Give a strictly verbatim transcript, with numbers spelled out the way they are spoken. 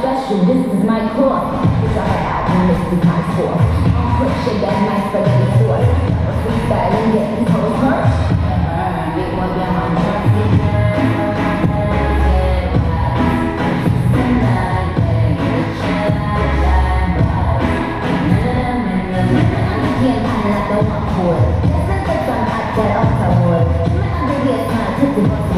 Special, this is my course. It's all about and this is my source. I'll put shit that nice for any source. A freestyle and get these hoes hurt. Make one down on the yeah, I'm not the one for it. This is the sun I said also would. I'm not the one